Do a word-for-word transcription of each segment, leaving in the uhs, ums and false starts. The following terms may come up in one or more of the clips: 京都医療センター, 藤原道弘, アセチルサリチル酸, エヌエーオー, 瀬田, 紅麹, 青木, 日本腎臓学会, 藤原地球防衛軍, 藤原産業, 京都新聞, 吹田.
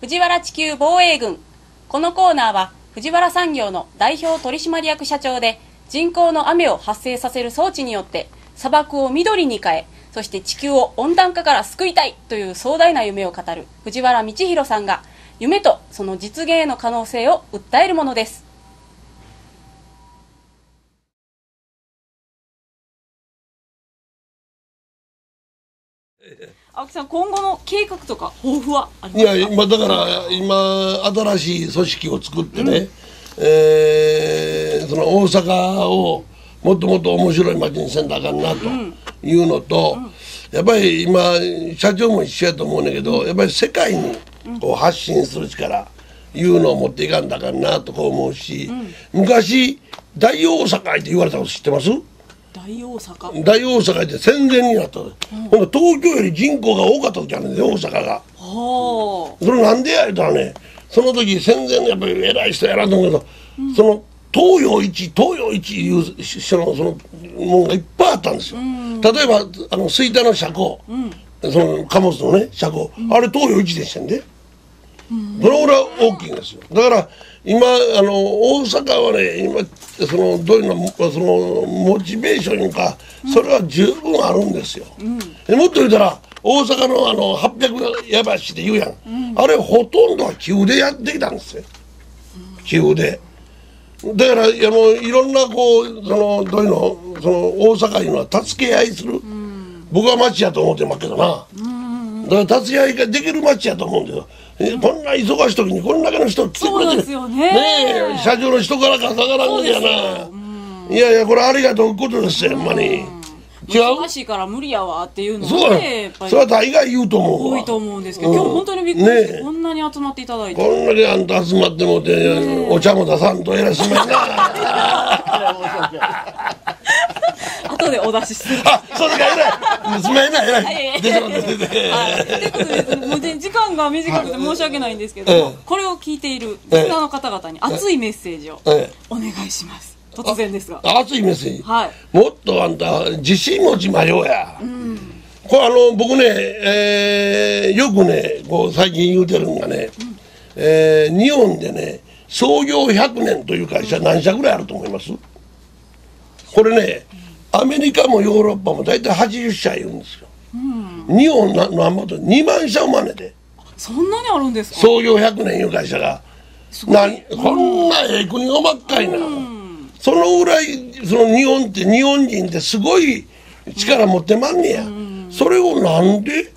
藤原地球防衛軍。このコーナーは藤原産業の代表取締役社長で、人工の雨を発生させる装置によって砂漠を緑に変え、そして地球を温暖化から救いたいという壮大な夢を語る藤原道弘さんが、夢とその実現への可能性を訴えるものです。青木さん、今後の計画とか抱負はありますか？いや、今だから今新しい組織を作ってね、うん、えー、その大阪をもっともっと面白い街にせんとあかんなというのと、うんうん、やっぱり今社長も一緒やと思うんだけど、やっぱり世界にこう発信する力いうのを持っていかんだかんなとこう思うし、うん、昔大大阪って言われたこと知ってます？大大阪大大阪って戦前になった、うん、ほんで東京より人口が多かった時あるんですよ、大阪が。それなんでや言うたらね、その時戦前のやっぱり偉い人やなと思うけど、うん、その東洋一東洋一いう人のそのものがいっぱいあったんですよ、うん、例えばあの吹田の車庫、うん、その貨物のね車庫、うん、あれ東洋一でしたんで、うん、それぐらい大きいんですよ。だから今あの大阪はね、今そのどういうのそのモチベーションいうか、それは十分あるんですよ、うん、でもっと言うたら大阪のあのはっぴゃくやばしで言うやん、うん、あれほとんどは急でやってきたんですよ、急で。だから い, やもういろんなこうそのどういうのその大阪いうのは助け合いする、うん、僕は町やと思ってますけどな、うん、だから助け合いができる町やと思うんだよ。こんな忙しい時にこんだけの人来てくれてる、社長の人からか下がらんのやな、うん、いやいや、これありがとうことですよ、うん、ほんまに。違う、忙しいから無理やわっていうのはね、それは大概言うと思う、多いと思うんですけど、うん、今日本当にびっくりして、ね、こんなに集まっていただいて、こんだけあんた集まってもって、ね、お茶も出さんとえらしめんな後でお出しする。あ、それが偉い。すまんな、偉い。出てこんで出て。ということで、もう時間が短くて申し訳ないんですけど、これを聞いているリスナーの方々に熱いメッセージをお願いします。突然ですが。熱いメッセージ。はい。もっとあんた自信持ちまようや。これあの僕ね、よくねこう最近言うてるんがね、日本でね創業ひゃくねんという会社何社ぐらいあると思います？これね。アメリカもヨーロッパも大体はちじゅっしゃいるんですよ、うん、日本のあんまとにまんしゃ生まれて、そんなにあるんですか？創業ひゃくねんいう会社がな、こんなええ国のばっかりな、うん、そのぐらいその日本って日本人ってすごい力持ってまんねや、うん、それをなんで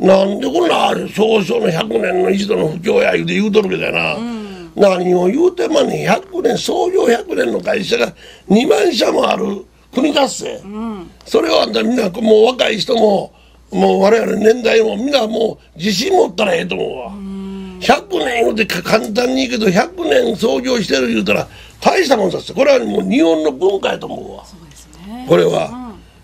なんでこんなあれ少々のひゃくねんの一度の不況や言うて言うとるけどやな、うん、何を言うてまんねん。ひゃくねん創業ひゃくねんの会社がにまんしゃもある国達成、うん、それをあんたみんなもう若い人ももう我々年代もみんなもう自信持ったらええと思うわ。ひゃくねん言うて簡単に言うけどひゃくねん創業してる言うたら大したもんだっす。これはもう日本の文化やと思うわ。そうですね、これは、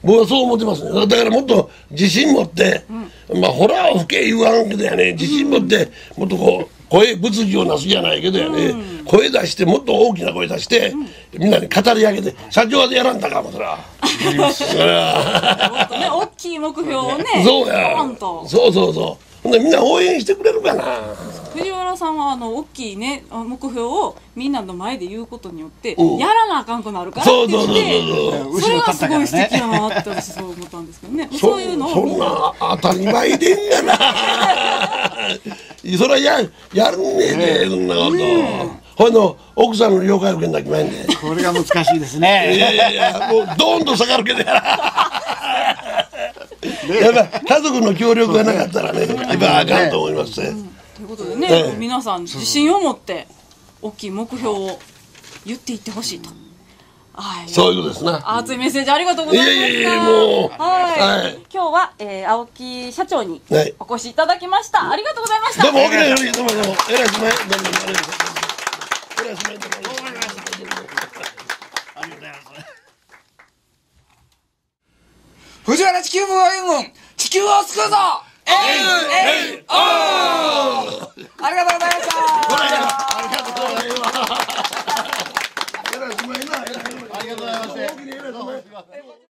うん、僕はそう思ってますね。だからもっと自信持って、うん、まあホラーを吹け言わんけどやね、自信持ってもっとこう声物議をなすじゃないけどやね、うん、声出してもっと大きな声出して、うん、みんなに語り上げて、社長はやらんだかもそらもっとね大きい目標をね、そうやポンと、そうそうそう、ほんでみんな応援してくれるかな。藤原さんはあの大きいね目標をみんなの前で言うことによって、うん、やらなあかんくなるからって言って、それはすごい素敵だなって私そう思ったんですけどね。そういうのをそんな当たり前でんやなそれはややるねえで、そんなこと。ほんの奥さんの了解受けなきゃいけないんで。これが難しいですね。いやいやいや、もうどんどん下がるけどや。やっぱ家族の協力がなかったらね、やっぱあかんと思いますね。ということでね、皆さん自信を持って大きい目標を言っていってほしいと。そういうことですね。熱いメッセージありがとうございました。いえいえ、もう、はい。今日は、えー、青木社長にお越しいただきました。ありがとうございました。どうも、大きなより、どうも、どうも、えらいすまい、どうも、ありがとうございました。えらいすまい、どうも、ありがとうございました。ありがとうございます。藤原地球防衛軍、地球を救うぞ。エヌエーオー。ありがとうございました。ありがとうございます。えらいすまいな。ありがとうございます。